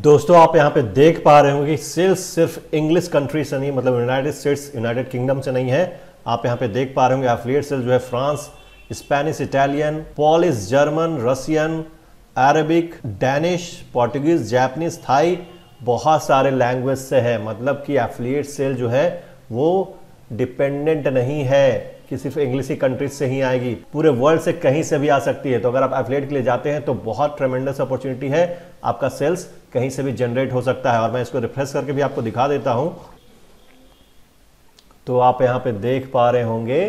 दोस्तों आप यहाँ पे देख पा रहे होंगे कि सेल्स सिर्फ इंग्लिश कंट्री से नहीं, मतलब यूनाइटेड स्टेट्स यूनाइटेड किंगडम से नहीं है। आप यहाँ पे देख पा रहे होंगे एफिलिएट सेल्स जो है France, Spanish, Italian, Polish, German, Russian, Arabic, Danish, Portuguese, Japanese, Thai, बहुत सारे लैंग्वेज से है। मतलब कि एफिलिएट सेल जो है वो डिपेंडेंट नहीं है कि सिर्फ इंग्लिशी कंट्रीज से ही आएगी, पूरे वर्ल्ड से कहीं से भी आ सकती है। तो अगर आप एफिलिएट के लिए जाते हैं तो बहुत ट्रेमेंडस अपॉर्चुनिटी है, आपका सेल्स कहीं से भी जनरेट हो सकता है। और मैं इसको रिफ्रेश करके भी आपको दिखा देता हूं। तो आप यहां पे देख पा रहे होंगे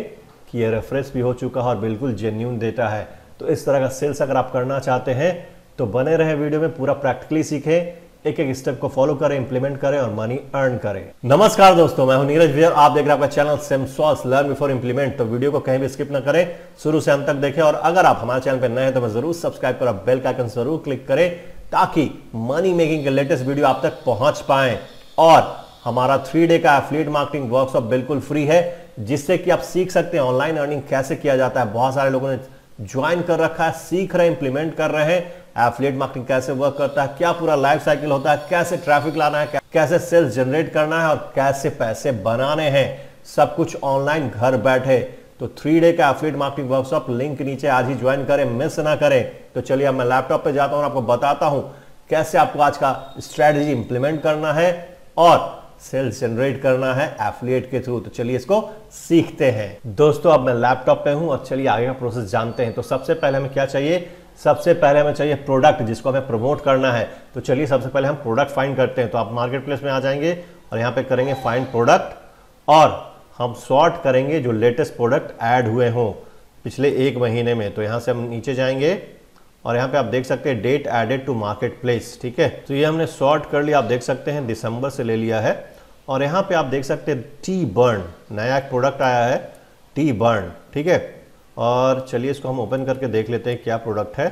कि ये रेफरेंस भी हो चुका है और बिल्कुल जेन्यून डेटा है। तो इस तरह का सेल्स अगर आप करना चाहते हैं तो बने रहे वीडियो में, पूरा प्रैक्टिकली सीखें, एक एक स्टेप को फॉलो करें, इंप्लीमेंट करें और मनी अर्न करें। नमस्कार दोस्तों, मैं हूं नीरज, आप देख रहे हैं आपका चैनल सेमसॉल्स लर्न बिफोर इंप्लीमेंट। तो वीडियो को कहीं भी स्किप ना करें, शुरू से अंत तक देखें। और अगर आप हमारे चैनल पर नए हैं तो मैं जरूर सब्सक्राइब करें, बेल का आइकन जरूर क्लिक करें ताकि मनी मेकिंग के लेटेस्ट वीडियो आप तक पहुंच पाएं। और हमारा 3 डे का एफिलिएट मार्केटिंग वर्कशॉप बिल्कुल फ्री है, जिससे कि आप सीख सकते हैं ऑनलाइन अर्निंग कैसे किया जाता है। बहुत सारे लोगों ने ज्वाइन कर रखा है, सीख रहे हैं, इंप्लीमेंट कर रहे हैं एफिलिएट मार्केटिंग कैसे वर्क करता है, क्या पूरा लाइफ साइकिल होता है, कैसे ट्रैफिक लाना है, कैसे सेल्स जनरेट करना है और कैसे पैसे बनाने हैं, सब कुछ ऑनलाइन घर बैठे। तो 3 डे का एफिलिएट मार्केटिंग वर्कशॉप लिंक नीचे आज ही ज्वाइन करें, मिस ना करें। तो चलिए अब मैं लैपटॉप पे जाता हूं और आपको बताता हूं कैसे आपको आज का स्ट्रेटजी इंप्लीमेंट करना है और सेल्स जनरेट करना है एफिलिएट के थ्रू। तो चलिए इसको सीखते हैं। दोस्तों अब मैं लैपटॉप पे हूं और चलिए आगे का प्रोसेस जानते हैं। तो सबसे पहले हमें क्या चाहिए? सबसे पहले हमें चाहिए प्रोडक्ट जिसको हमें प्रमोट करना है। तो चलिए सबसे पहले हम प्रोडक्ट फाइंड करते हैं। तो आप मार्केट प्लेस में आ जाएंगे और यहाँ पे करेंगे फाइंड प्रोडक्ट और हम सॉर्ट करेंगे जो लेटेस्ट प्रोडक्ट ऐड हुए हों पिछले 1 महीने में। तो यहाँ से हम नीचे जाएंगे और यहाँ पे आप देख सकते हैं date added to market place, ठीक है। तो ये हमने सॉर्ट कर लिया, आप देख सकते हैं दिसंबर से ले लिया है। और यहाँ पे आप देख सकते हैं टी बर्न, नया एक प्रोडक्ट आया है टी बर्न, ठीक है। और चलिए इसको हम ओपन करके देख लेते हैं क्या प्रोडक्ट है,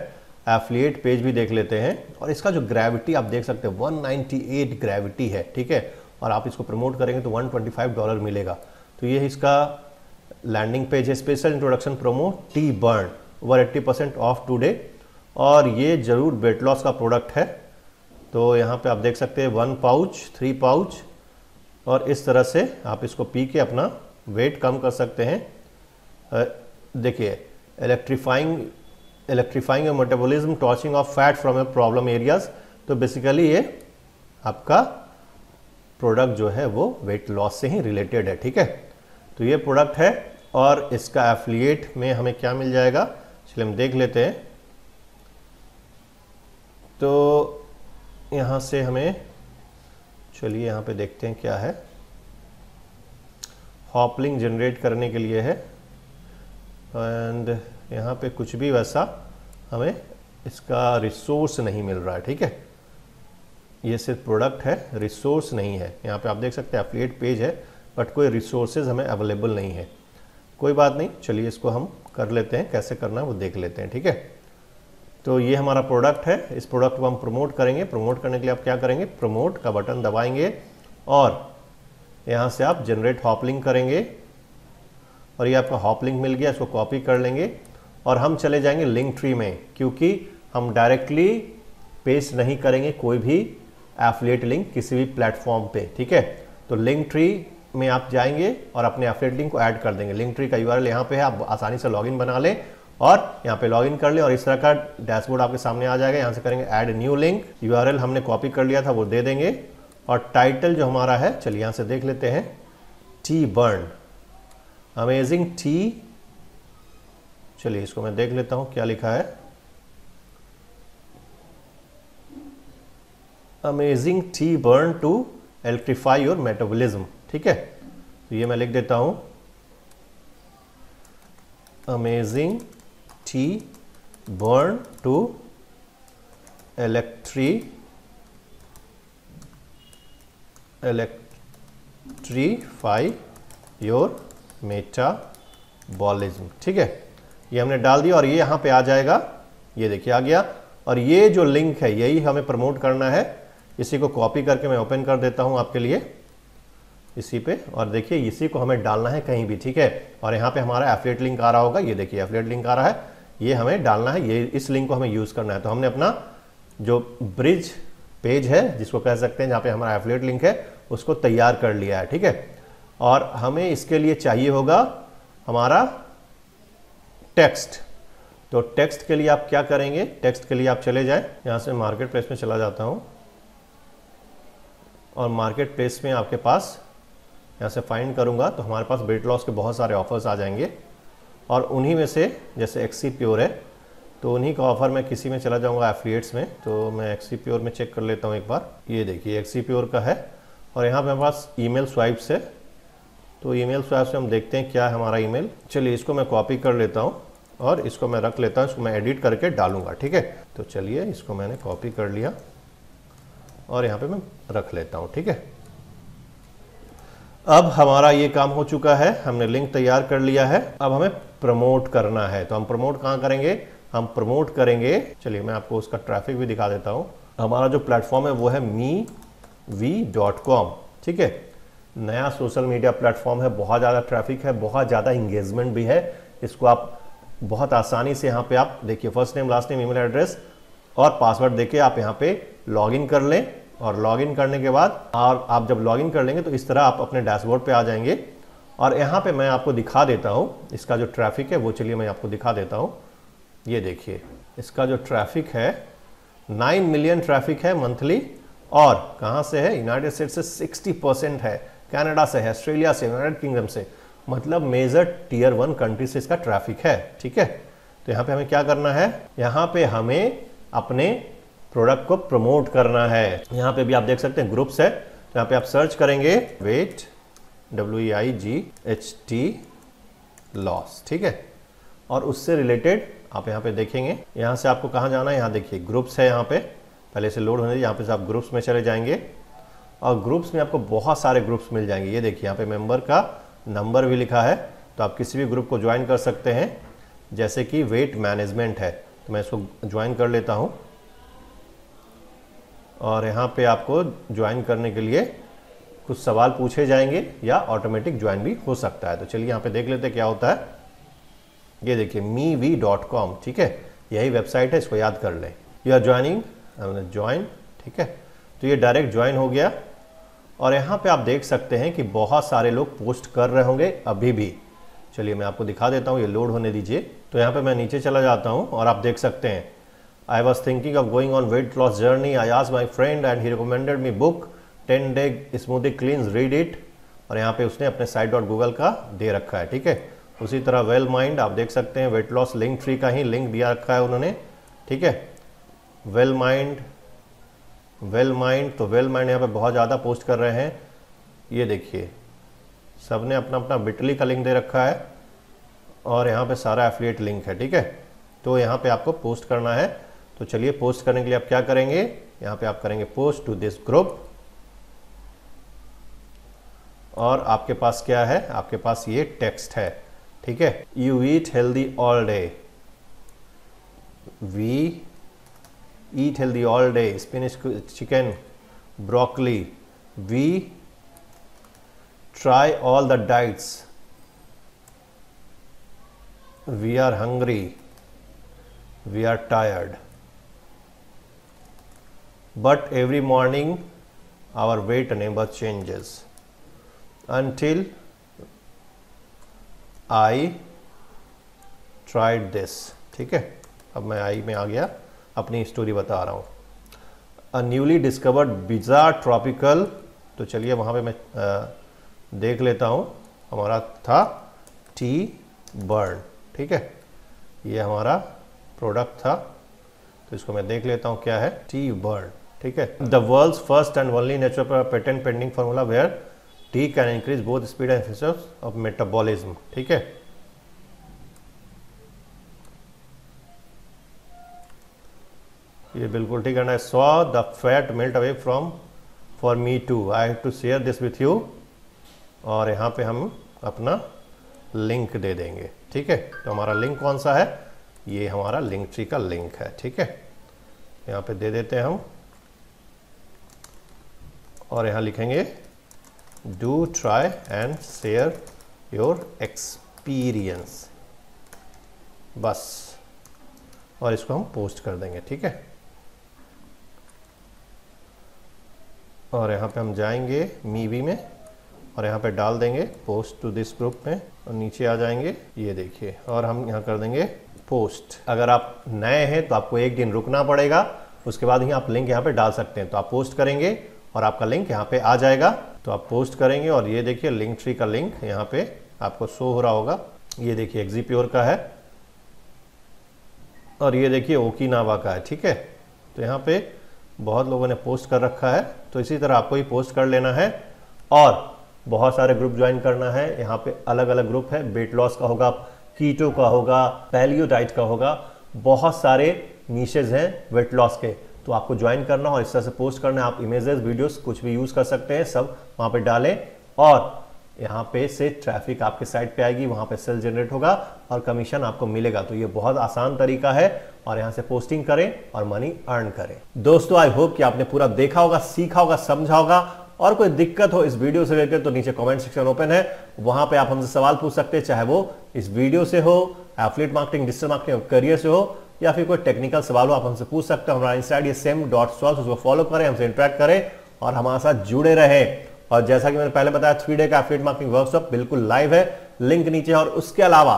एफिलिएट पेज भी देख लेते हैं। और इसका जो ग्रेविटी आप देख सकते हैं 198 ग्रेविटी है, ठीक है। और आप इसको प्रमोट करेंगे तो $125 मिलेगा। तो ये इसका लैंडिंग पेज है, special introduction promo T burn over 80% off today. और ये जरूर वेट लॉस का प्रोडक्ट है। तो यहाँ पे आप देख सकते हैं 1 पाउच, 3 पाउच और इस तरह से आप इसको पी के अपना वेट कम कर सकते हैं। देखिए इलेक्ट्रीफाइंग और metabolism torching of fat from a problem areas. तो बेसिकली ये आपका प्रोडक्ट जो है वो वेट लॉस से ही रिलेटेड है, ठीक है। तो ये प्रोडक्ट है और इसका एफिलिएट में हमें क्या मिल जाएगा, चलिए हम देख लेते हैं। तो यहाँ से हमें, चलिए यहाँ पे देखते हैं क्या है। हॉपलिंग जनरेट करने के लिए है एंड यहाँ पे कुछ भी वैसा हमें इसका रिसोर्स नहीं मिल रहा है, ठीक है। ये सिर्फ प्रोडक्ट है, रिसोर्स नहीं है। यहाँ पे आप देख सकते हैं एफिलिएट पेज है बट कोई रिसोर्सेज हमें अवेलेबल नहीं है। कोई बात नहीं, चलिए इसको हम कर लेते हैं, कैसे करना है वो देख लेते हैं, ठीक है। तो ये हमारा प्रोडक्ट है, इस प्रोडक्ट को हम प्रमोट करेंगे। प्रमोट करने के लिए आप क्या करेंगे, प्रमोट का बटन दबाएंगे और यहाँ से आप जनरेट हॉप लिंक करेंगे। और ये आपका हॉप लिंक मिल गया, इसको कॉपी कर लेंगे और हम चले जाएंगे लिंकट्री में, क्योंकि हम डायरेक्टली पेस्ट नहीं करेंगे कोई भी एफिलिएट लिंक किसी भी प्लेटफॉर्म पे, ठीक है। तो लिंकट्री में आप जाएंगे और अपने एफिलिएट लिंक को ऐड कर देंगे। लिंकट्री का यूआरएल यहाँ पे है, आप आसानी से लॉगिन बना लें और यहाँ पे लॉगिन कर लें और इस तरह का डैशबोर्ड आपके सामने आ जाएगा। यहाँ से करेंगे ऐड न्यू लिंक, यूआरएल हमने कॉपी कर लिया था वो दे देंगे। और टाइटल जो हमारा है, चलिए यहाँ से देख लेते हैं, टी बर्न अमेजिंग टी। चलिए इसको मैं देख लेता हूँ क्या लिखा है, amazing T burn to electrify your metabolism, ठीक है। तो ये मैं लिख देता हूँ amazing T burn to electrify your metabolism, ठीक है। ये हमने डाल दिया और ये यहाँ पे आ जाएगा, ये देखिए आ गया। और ये जो लिंक है यही हमें प्रमोट करना है, इसी को कॉपी करके मैं ओपन कर देता हूं आपके लिए इसी पे। और देखिए इसी को हमें डालना है कहीं भी, ठीक है। और यहाँ पे हमारा एफिलिएट लिंक आ रहा होगा, ये देखिए एफिलिएट लिंक आ रहा है, ये हमें डालना है, ये इस लिंक को हमें यूज़ करना है। तो हमने अपना जो ब्रिज पेज है जिसको कह सकते हैं जहाँ पे हमारा एफिलिएट लिंक है उसको तैयार कर लिया है, ठीक है। और हमें इसके लिए चाहिए होगा हमारा टेक्स्ट। तो टेक्स्ट के लिए आप क्या करेंगे, टेक्स्ट के लिए आप चले जाएं, यहाँ से मार्केट प्लेस में चला जाता हूँ और मार्केट प्लेस में आपके पास यहाँ से फाइंड करूँगा तो हमारे पास वेट लॉस के बहुत सारे ऑफर्स आ जाएंगे और उन्हीं में से जैसे एक्ससीप्योर है तो उन्हीं का ऑफर मैं किसी में चला जाऊँगा एफिलिएट्स में। तो मैं एक्ससीप्योर में चेक कर लेता हूँ एक बार। ये देखिए एक्ससीप्योर का है और यहाँ पे हमारे पास ईमेल स्वाइप्स है। तो ईमेल स्वाइप से हम देखते हैं क्या है हमारा ईमेल। चलिए इसको मैं कॉपी कर लेता हूँ और इसको मैं रख लेता हूँ, इसको मैं एडिट करके डालूंगा, ठीक है। तो चलिए इसको मैंने कॉपी कर लिया और यहाँ पे मैं रख लेता हूँ, ठीक है। अब हमारा ये काम हो चुका है, हमने लिंक तैयार कर लिया है। अब हमें प्रमोट करना है, तो हम प्रमोट कहाँ करेंगे, हम प्रमोट करेंगे। चलिए मैं आपको उसका ट्रैफिक भी दिखा देता हूँ। हमारा जो प्लेटफॉर्म है वो है mev.com, ठीक है। नया सोशल मीडिया प्लेटफॉर्म है, बहुत ज़्यादा ट्रैफिक है, बहुत ज़्यादा इंगेजमेंट भी है। इसको आप बहुत आसानी से यहाँ पे आप देखिए first name last name email address और पासवर्ड देके आप यहाँ पे लॉगिन कर लें और लॉगिन करने के बाद और आप जब लॉगिन कर लेंगे तो इस तरह आप अपने डैशबोर्ड पे आ जाएंगे। और यहाँ पे मैं आपको दिखा देता हूँ इसका जो ट्रैफिक है वो, चलिए मैं आपको दिखा देता हूँ। ये देखिए इसका जो ट्रैफिक है 9 मिलियन ट्रैफिक है मंथली। और कहाँ से है, यूनाइटेड स्टेट से 60% है, कनाडा से है, ऑस्ट्रेलिया से, यूनाइटेड किंगडम से, मतलब मेजर Tier 1 कंट्री से इसका ट्रैफिक है, ठीक है। तो यहाँ पे हमें क्या करना है, यहाँ पे हमें अपने प्रोडक्ट को प्रमोट करना है। यहाँ पे भी आप देख सकते हैं ग्रुप्स है, तो यहाँ पे आप सर्च करेंगे वेट WEIGHT लॉस, ठीक है। और उससे रिलेटेड आप यहाँ पे देखेंगे, यहाँ से आपको कहाँ जाना है, यहाँ देखिए ग्रुप्स है, यहाँ पे पहले से लोड होने, यहाँ पे से आप ग्रुप्स में चले जाएंगे और ग्रुप्स में आपको बहुत सारे ग्रुप्स मिल जाएंगे। ये देखिए यहाँ पे मेंबर का नंबर भी लिखा है, तो आप किसी भी ग्रुप को ज्वाइन कर सकते हैं। जैसे कि वेट मैनेजमेंट है तो मैं इसको ज्वाइन कर लेता हूँ। और यहाँ पे आपको ज्वाइन करने के लिए कुछ सवाल पूछे जाएंगे या ऑटोमेटिक ज्वाइन भी हो सकता है। तो चलिए यहाँ पे देख लेते हैं क्या होता है। ये देखिए mev.com, ठीक है, यही वेबसाइट है, इसको याद कर लें। यू आर ज्वाइनिंग, ज्वाइन, ठीक है। तो ये डायरेक्ट ज्वाइन हो गया और यहाँ पे आप देख सकते हैं कि बहुत सारे लोग पोस्ट कर रहे होंगे अभी भी। चलिए मैं आपको दिखा देता हूँ, ये लोड होने दीजिए। तो यहाँ पे मैं नीचे चला जाता हूँ और आप देख सकते हैं I was thinking of going on weight loss journey, I asked my friend and he recommended me book 10-day smoothie cleanse, read it. और यहाँ पे उसने अपने site.google का दे रखा है, ठीक है। उसी तरह Wellmind आप देख सकते हैं, वेट लॉस Linktree का ही लिंक दिया रखा है उन्होंने, ठीक है। Wellmind यहाँ पे बहुत ज़्यादा पोस्ट कर रहे हैं। ये देखिए सब ने अपना अपना बिटली का लिंक दे रखा है और यहाँ पे सारा एफिलिएट लिंक है, ठीक है। तो यहाँ पे आपको पोस्ट करना है, तो चलिए पोस्ट करने के लिए आप क्या करेंगे, यहाँ पे आप करेंगे पोस्ट टू दिस ग्रुप। और आपके पास क्या है, आपके पास ये टेक्स्ट है, ठीक है। You eat healthy all day, we eat healthy all day, spinach, chicken, broccoli, we try all the diets, we are hungry, we are tired, but every morning our weight never changes until I tried this, ठीक है। अब मैं आई में आ गया, अपनी story बता रहा हूँ। A newly discovered bizarre tropical, तो चलिए वहाँ पे मैं देख लेता हूँ। हमारा था टी बर्न, ठीक है, ये हमारा प्रोडक्ट था, तो इसको मैं देख लेता हूँ क्या है, टी बर्न, ठीक है। The world's first and only natural patent pending formula where tea can increase both speed and efficiency of metabolism, ठीक है। ये बिल्कुल ठीक है। Saw the fat melt away from for me too, I have to share this with you. और यहाँ पे हम अपना लिंक दे देंगे, ठीक है। तो हमारा लिंक कौन सा है, ये हमारा Linktree का लिंक है, ठीक है। यहाँ पे दे देते हैं हम और यहाँ लिखेंगे do try and share your experience, बस। और इसको हम पोस्ट कर देंगे, ठीक है। और यहाँ पे हम जाएंगे मीवी में और यहाँ पे डाल देंगे पोस्ट टू दिस ग्रुप में और नीचे आ जाएंगे, ये देखिए, और हम यहाँ कर देंगे पोस्ट। अगर आप नए हैं तो आपको एक दिन रुकना पड़ेगा, उसके बाद ही आप लिंक यहाँ पे डाल सकते हैं। तो आप पोस्ट करेंगे और आपका लिंक यहाँ पे आ जाएगा। तो आप पोस्ट करेंगे और ये देखिए लिंकट्री का लिंक यहाँ पे आपको शो हो रहा होगा। ये देखिए एक्सप्योर का है और ये देखिए ओकिनावा का है, ठीक है। तो यहाँ पे बहुत लोगों ने पोस्ट कर रखा है, तो इसी तरह आपको ही पोस्ट कर लेना है और बहुत सारे ग्रुप ज्वाइन करना है। यहाँ पे अलग अलग ग्रुप है, वेट लॉस का होगा, कीटो का होगा, पैलियो डाइट का होगा, बहुत सारे नीशेज हैं वेट लॉस के। तो आपको ज्वाइन करना और इस तरह से पोस्ट करना है। आप इमेजेस, वीडियोस कुछ भी यूज़ कर सकते हैं, सब वहाँ पे डालें और यहाँ पे से ट्रैफिक आपके साइट पे आएगी, वहाँ पे सेल जनरेट होगा और कमीशन आपको मिलेगा। तो ये बहुत आसान तरीका है और यहाँ से पोस्टिंग करें और मनी अर्न करें। दोस्तों आई होप कि आपने पूरा देखा होगा, सीखा होगा, समझा होगा। और कोई दिक्कत हो इस वीडियो से रिलेटेड तो नीचे कमेंट सेक्शन ओपन है, वहां पे आप हमसे सवाल पूछ सकते हैं, चाहे वो इस वीडियो से हो, एफिलिएट मार्केटिंग, डिजिटल मार्केटिंग और करियर से हो, या फिर कोई टेक्निकल सवाल हो आप हमसे पूछ सकते हैं। हमारा इंस्टाइड ये sem.sols, उसको फॉलो करें, हमसे इंटरेक्ट करें और हमारे साथ जुड़े रहें। और जैसा कि मैंने पहले बताया 3 डे का एफिलिएट मार्केटिंग वर्कशॉप बिल्कुल लाइव है, लिंक नीचे है। और उसके अलावा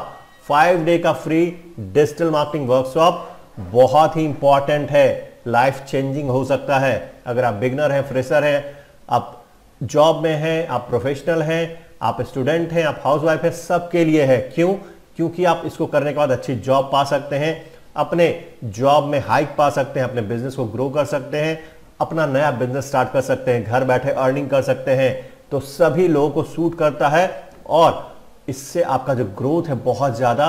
5 डे का फ्री डिजिटल मार्केटिंग वर्कशॉप बहुत ही इंपॉर्टेंट है, लाइफ चेंजिंग हो सकता है। अगर आप बिगनर हैं, फ्रेशर हैं, आप जॉब में हैं, आप प्रोफेशनल हैं, आप स्टूडेंट हैं, आप हाउसवाइफ हैं, सबके लिए है। क्यों? क्योंकि आप इसको करने के बाद अच्छी जॉब पा सकते हैं, अपने जॉब में हाइक पा सकते हैं, अपने बिजनेस को ग्रो कर सकते हैं, अपना नया बिजनेस स्टार्ट कर सकते हैं, घर बैठे अर्निंग कर सकते हैं। तो सभी लोगों को सूट करता है और इससे आपका जो ग्रोथ है बहुत ज़्यादा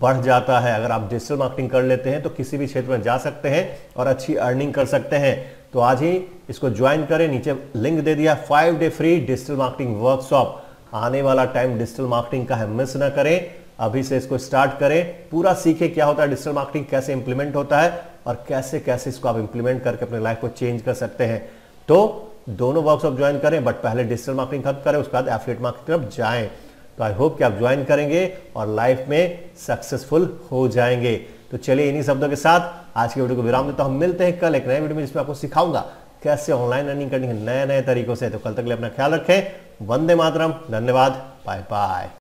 बढ़ जाता है। अगर आप डिजिटल मार्केटिंग कर लेते हैं तो किसी भी क्षेत्र में जा सकते हैं और अच्छी अर्निंग कर सकते हैं। तो आज ही इसको ज्वाइन करें, नीचे लिंक दे दिया। 5 day free digital marketing workshop, आने वाला टाइम डिजिटल मार्केटिंग का है, मिस ना करें। अभी से इसको स्टार्ट करें, पूरा सीखें क्या होता है डिजिटल मार्केटिंग, कैसे इंप्लीमेंट होता है और कैसे कैसे इसको आप इंप्लीमेंट करके अपने लाइफ को चेंज कर सकते हैं। तो दोनों वर्कशॉप ज्वाइन करें, बट पहले डिजिटल मार्केटिंग खत्म करें, उसके बाद एफिलिएट मार्केटिंग तरफ जाएं। तो आई होप कि आप ज्वाइन करेंगे और लाइफ में सक्सेसफुल हो जाएंगे। तो चलिए इन्हीं शब्दों के साथ आज की वीडियो को विराम देता हूं। मिलते हैं कल एक नए वीडियो में, जिसमें आपको सिखाऊंगा कैसे ऑनलाइन अर्निंग करनी है नए नए तरीकों से। तो कल तक के लिए अपना ख्याल रखें। वंदे मातरम, धन्यवाद, बाय बाय।